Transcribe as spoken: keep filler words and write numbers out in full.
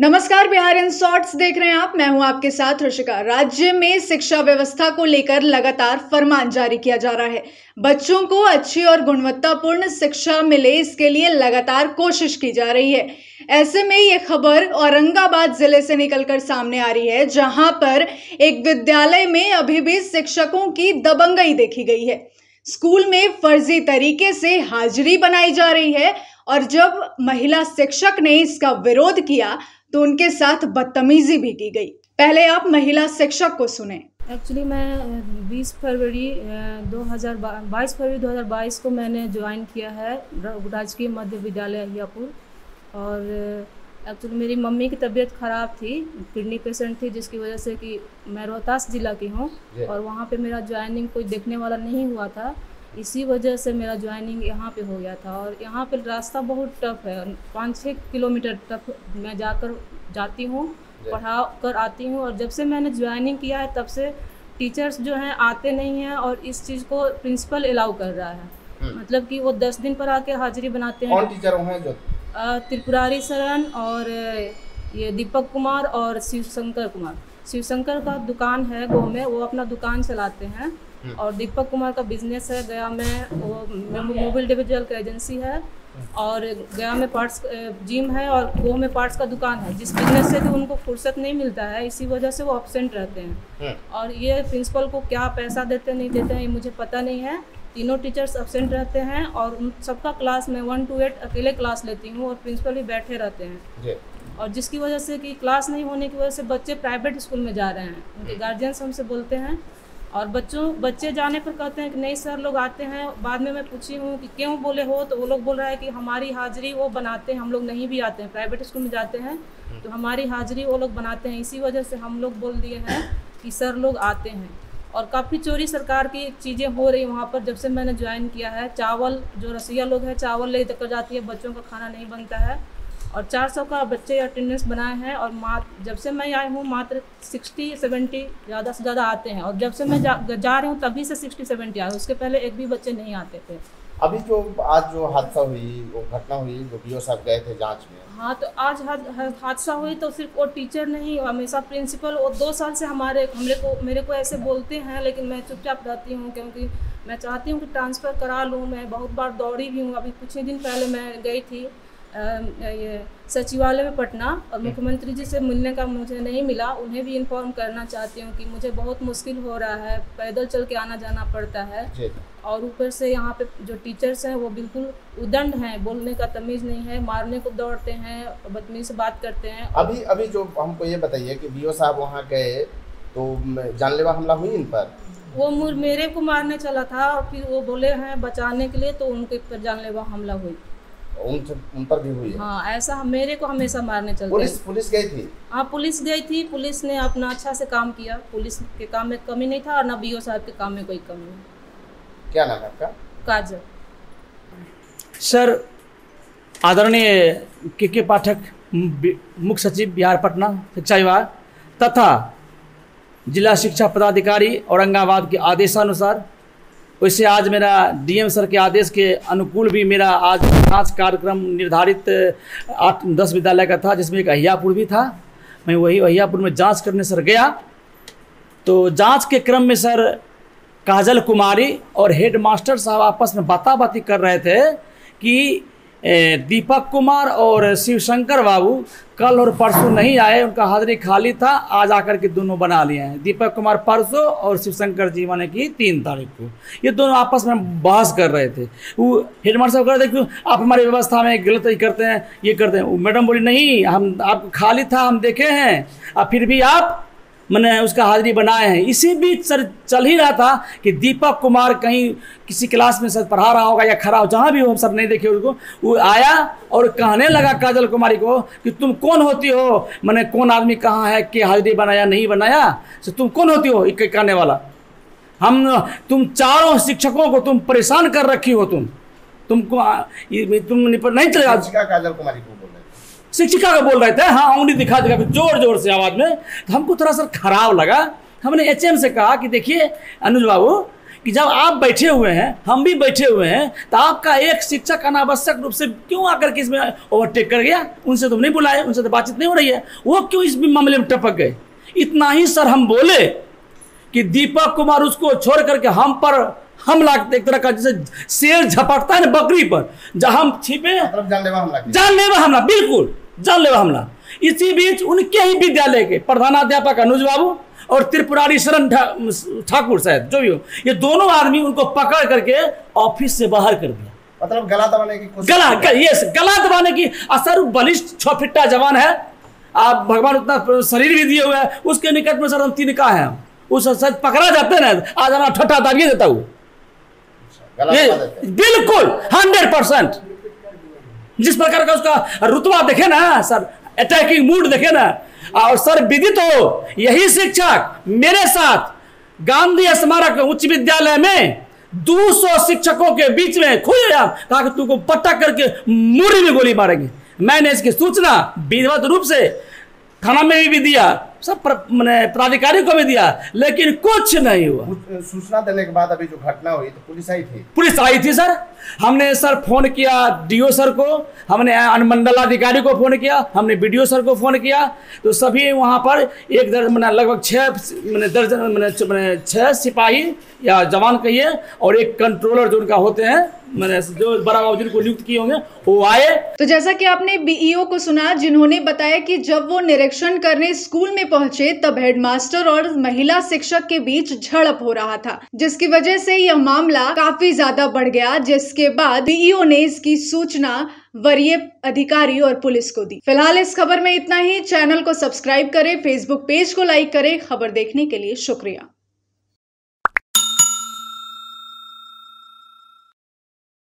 नमस्कार, Bihar in shorts देख रहे हैं आप। मैं हूं आपके साथ ऋषिका। राज्य में शिक्षा व्यवस्था को लेकर लगातार फरमान जारी किया जा रहा है। बच्चों को अच्छी और गुणवत्तापूर्ण शिक्षा मिले, इसके लिए लगातार कोशिश की जा रही है। ऐसे में ये खबर औरंगाबाद जिले से निकलकर सामने आ रही है, जहां पर एक विद्यालय में अभी भी शिक्षकों की दबंगई देखी गई है। स्कूल में फर्जी तरीके से हाजिरी बनाई जा रही है और जब महिला शिक्षक ने इसका विरोध किया तो उनके साथ बदतमीजी भी की गई। पहले आप महिला शिक्षक को सुने। एक्चुअली मैं बीस फरवरी दो हज़ार बाईस को मैंने ज्वाइन किया है राजकीय मध्य विद्यालय अहियापुर। और एक्चुअली मेरी मम्मी की तबीयत ख़राब थी, किडनी पेशेंट थी, जिसकी वजह से कि मैं रोहतास जिला की हूँ और वहाँ पे मेरा ज्वाइनिंग कोई देखने वाला नहीं हुआ था। इसी वजह से मेरा ज्वाइनिंग यहाँ पे हो गया था। और यहाँ पे रास्ता बहुत टफ है, पाँच छः किलोमीटर तक मैं जाकर जाती हूँ, पढ़ा कर आती हूँ। और जब से मैंने ज्वाइनिंग किया है तब से टीचर्स जो हैं आते नहीं हैं और इस चीज़ को प्रिंसिपल अलाउ कर रहा है। मतलब कि वो दस दिन पर आके हाजिरी बनाते हैं। टीचर हैं जो त्रिपुरारी सरन और ये दीपक कुमार और शिवशंकर कुमार। शिवशंकर का दुकान है गाँव में, वो अपना दुकान चलाते हैं और दीपक कुमार का बिजनेस है गया में, वो मोबाइल डिविजल का एजेंसी है। और गया में पार्ट्स जिम है और गाँव में पार्ट्स का दुकान है, जिस बिजनेस से कि उनको फुर्सत नहीं मिलता है। इसी वजह से वो एब्सेंट रहते हैं और ये प्रिंसिपल को क्या पैसा देते नहीं देते हैं ये मुझे पता नहीं है। तीनों टीचर्स एब्सेंट रहते हैं और उन सबका क्लास में वन टू एट अकेले क्लास लेती हूँ और प्रिंसिपल भी बैठे रहते हैं। और जिसकी वजह से कि क्लास नहीं होने की वजह से बच्चे प्राइवेट स्कूल में जा रहे हैं। उनके गार्जियंस हमसे बोलते हैं और बच्चों बच्चे जाने पर कहते हैं कि नहीं सर लोग आते हैं। बाद में मैं पूछी हूँ कि क्यों बोले हो, तो वो लोग बोल रहा है कि हमारी हाजिरी वो बनाते हैं, हम लोग नहीं भी आते हैं। प्राइवेट स्कूल में जाते हैं तो हमारी हाजिरी वो लोग बनाते हैं। इसी वजह से हम लोग बोल दिए हैं कि सर लोग आते हैं। और काफ़ी चोरी सरकार की चीज़ें हो रही वहाँ पर जब से मैंने ज्वाइन किया है। चावल जो रसोईया लोग हैं चावल ले कर जाती है, बच्चों का खाना नहीं बनता है। और चार सौ का बच्चे अटेंडेंस बनाए हैं और मात्र जब से मैं आई हूँ मात्र साठ सत्तर ज़्यादा से ज़्यादा आते हैं। और जब से मैं जा, जा रही हूँ तभी से साठ सत्तर आए, उसके पहले एक भी बच्चे नहीं आते थे। अभी जो आज जो हादसा हुई, वो घटना हुई जो बीओ साहब गए थे जांच में। हाँ, तो आज हादसा हुई तो सिर्फ वो टीचर नहीं, हमेशा प्रिंसिपल। वो दो साल से हमारे हमले को मेरे को ऐसे बोलते हैं, लेकिन मैं चुपचाप रहती हूँ क्योंकि मैं चाहती हूँ कि ट्रांसफ़र करा लूँ। मैं बहुत बार दौड़ी भी हूँ। अभी कुछ ही दिन पहले मैं गई थी ये सचिवालय में पटना और मुख्यमंत्री जी से मिलने का मुझे नहीं मिला। उन्हें भी इन्फॉर्म करना चाहती हूँ कि मुझे बहुत मुश्किल हो रहा है, पैदल चल के आना जाना पड़ता है। और ऊपर से यहाँ पे जो टीचर्स हैं वो बिल्कुल उदंड हैं, बोलने का तमीज़ नहीं है, मारने को दौड़ते हैं, बदतमीज से बात करते हैं। अभी अभी जो हमको ये बताइए कि बीओ साहब वहाँ गए तो जानलेवा हमला हुई इन पर। वो मेरे को मारने चला था और फिर वो बोले हैं बचाने के लिए तो उनके ऊपर जानलेवा हमला हुई। उन, उन पर भी हुई है। हाँ, ऐसा मेरे को हमेशा मारने चलते। पुलिस पुलिस गई थी। हाँ, पुलिस गई थी। पुलिस ने अपना अच्छा से काम किया, पुलिस के काम में कमी नहीं था और ना बीओ साहब के काम में कोई कमी नहीं। क्या नाम है आपका? काजल। सर, आदरणीय के के पाठक मुख्य सचिव बिहार पटना शिक्षा विभाग तथा जिला शिक्षा पदाधिकारी औरंगाबाद के आदेशानुसार, वैसे आज मेरा डीएम सर के आदेश के अनुकूल भी मेरा आज जाँच कार्यक्रम निर्धारित आठ दस विद्यालय का था, जिसमें एक अहियापुर भी था। मैं वही अहियापुर में जांच करने सर गया तो जांच के क्रम में सर काजल कुमारी और हेड मास्टर साहब आपस में बाता बाती कर रहे थे कि दीपक कुमार और शिवशंकर बाबू कल और परसों नहीं आए, उनका हाजिरी खाली था, आज आकर के दोनों बना लिए हैं। दीपक कुमार परसों और शिवशंकर जी माने की तीन तारीख को, ये दोनों आपस में बहस कर रहे थे। वो हेडमास्टर साहब कह रहे थे क्यों आप हमारी व्यवस्था में गलत ही करते हैं, ये करते हैं। मैडम बोली नहीं, हम आप खाली था, हम देखे हैं, और फिर भी आप मैंने उसका हाजिरी बनाए हैं। इसी बीच सर चल ही रहा था कि दीपक कुमार कहीं किसी क्लास में सर पढ़ा रहा होगा या खड़ा हो, जहाँ भी हो, हम सर नहीं देखे उसको। वो आया और कहने लगा काजल कुमारी को कि तुम कौन होती हो, मैंने कौन आदमी कहाँ है कि हाजिरी बनाया नहीं बनाया, सर तुम कौन होती हो एक कहने वाला। हम तुम चारों शिक्षकों को तुम परेशान कर रखी हो, तुम तुमको तुम नहीं चलेगा। काजल कुमारी को शिक्षिका का बोल रहे थे। हाँ, उंगली दिखा दिखा जोर जोर से आवाज़ में। तो हमको थोड़ा सा खराब लगा। हमने एचएम से कहा कि देखिए अनुज बाबू कि जब आप बैठे हुए हैं, हम भी बैठे हुए हैं, तो आपका एक शिक्षक अनावश्यक रूप से क्यों आकर के इसमें ओवरटेक कर गया? उनसे तो नहीं बुलाए, उनसे तो बातचीत नहीं हो रही है, वो क्यों इस मामले में टपक गए? इतना ही सर हम बोले कि दीपक कुमार उसको छोड़ करके हम पर हमला, एक तरह का जैसे शेर झपटता है ना बकरी पर, जहां हम छिपे, जानलेवा हमला, जानलेवा हमला, बिल्कुल जानलेवा हमला। इसी बीच उनके ही विद्यालय के प्रधानाध्यापक अनुज बाबू और त्रिपुरारी सरन ठाकुर शायद, जो भी हो, ये दोनों आदमी उनको पकड़ करके ऑफिस से बाहर कर दिया। मतलब गला दबाने की कोशिश, गला ग, यस, गला दबाने की। असर बलिष्ठ छोफिट्टा जवान है, आप भगवान उतना शरीर भी दिए हुए है, उसके निकट में सर हम तीन का है, उस सर पकड़ा जाते ना आज हमारा ठट्ठा दाबिए देता हूँ, बिल्कुल हंड्रेड परसेंट। जिस प्रकार का उसका रुतबा देखे ना सर, अटैकिंग मूड देखे ना, और सर विदित हो यही शिक्षक मेरे साथ गांधी स्मारक उच्च विद्यालय में दो सौ शिक्षकों के बीच में खुल गया, कहा कि तुमको पट्टा करके मुड़ी में गोली मारेंगे। मैंने इसकी सूचना विधिवत रूप से थाना में भी दिया, सब मैंने प्राधिकारी को भी दिया, लेकिन कुछ नहीं हुआ। सूचना देने के बाद अभी जो घटना हुई तो पुलिस आई थी? पुलिस आई थी सर, हमने सर फोन किया डीओ सर को, हमने अनुमंडलाधिकारी को फोन किया, हमने बीडीओ सर को फोन किया, तो सभी वहां पर एक मैंने लगभग छः मैंने दर्जन मैंने छः सिपाही या जवान कहिए और एक कंट्रोलर जो उनका होते हैं, मैंने जो बड़ा बाबूजी को नियुक्त किए होंगे, वो आए। तो जैसा कि आपने बीईओ को सुना, जिन्होंने बताया कि जब वो निरीक्षण करने स्कूल में पहुंचे तब हेडमास्टर और महिला शिक्षक के बीच झड़प हो रहा था, जिसकी वजह से यह मामला काफी ज्यादा बढ़ गया, जिसके बाद बीईओ ने इसकी सूचना वरीय अधिकारी और पुलिस को दी। फिलहाल इस खबर में इतना ही। चैनल को सब्सक्राइब करें, फेसबुक पेज को लाइक करें। खबर देखने के लिए शुक्रिया।